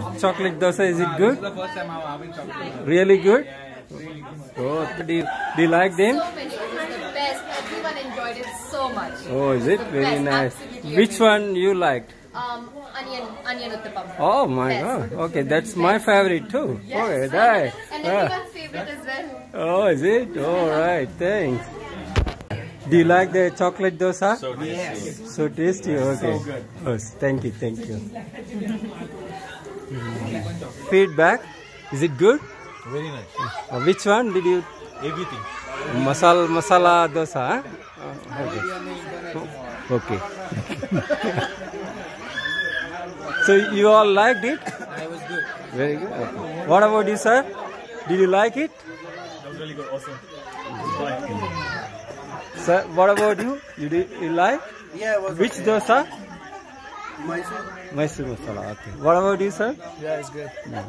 about chocolate dosa? Is it good? This is the first time I'm having chocolate dosa. Really good? Yeah, yeah, really good. Oh, do you like them? So many. It's the best. Everyone enjoyed it so much. Oh, is it? Very nice. Absolutely. Which one you liked? Onion Uttapam. Oh my best. God. Okay, that's my favorite too. Yes. Okay, that. And everyone's favorite as well. Oh, is it? Alright, thanks. Do you like the chocolate dosa? So tasty. Yes. So tasty, okay. So good. Oh, thank you, thank you. Feedback? Is it good? Very nice. Which one did you? Everything. Masala dosa, huh? Okay. Oh, okay. So you all liked it? I was good. Very good. Okay. What about you, sir? Did you like it? That was really good, awesome. Sir, what about you? You like? Yeah, it was Which okay. dosa? Mysore masala, okay. What about you, sir? Yeah, it's good. No.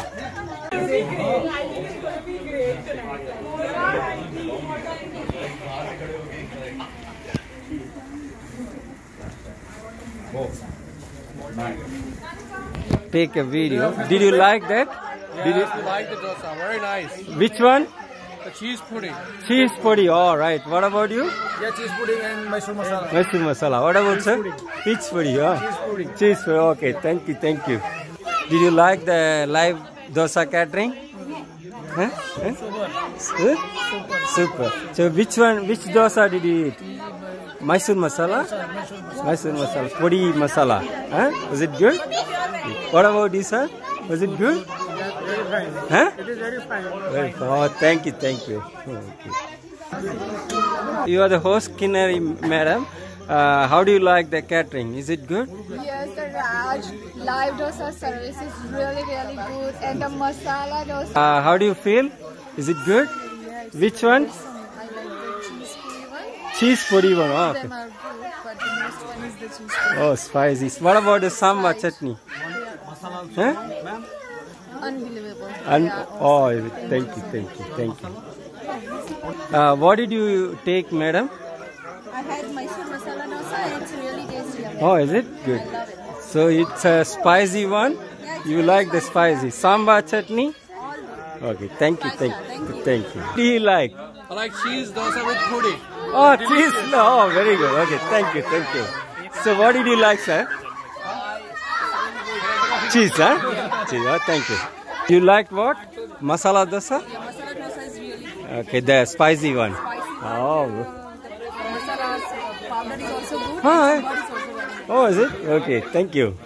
Take a video. Did you like that? Yeah, did you like the dosa? Very nice. Which one? The cheese pudding. Cheese pudding, alright. What about you? Yeah, cheese pudding and Mysore masala. Mysore masala. What about cheese sir? Pudding. Cheese pudding, yeah. Cheese pudding. Cheese pudding, okay. Thank you, thank you. Did you like the live dosa catering? Huh? Huh? Super. Super. So which dosa did you eat? Mysore masala? Mysore masala. Pudding masala. Huh? Was it good? What about you sir? Was it good? Huh? It is very fine. Very fine. Oh, thank you, thank you. Oh, okay. You are the host, Kinari madam. How do you like the catering? Is it good? Yes, the Raj live dosa service is really, really good. And the masala dosa. How do you feel? Is it good? Yes. Which one? I like the cheese puri one. Cheese puri one, oh, okay. But the most one is the cheese puri. Oh, spicy. What about the sambar chutney? Huh? Unbelievable. Oh, thank you, thank you, thank you. What did you take, madam? I had Mysore masala dosa and it's really tasty. Oh, is it? Good. I love it. So it's a spicy one? Yeah, you like the spicy. Sambar chutney? Okay, thank you, thank you, thank you. What do you like? I like cheese dosa with puri. Oh, cheese? Oh, very good. Okay, thank you, thank you. So what did you like, sir? Cheese, huh? Cheese, oh, thank you. You liked what? Masala dosa? Yeah, masala dosa is really good. Okay, the spicy one. Oh. The masala's powder is also good. Hi. Oh, is it? Okay, thank you.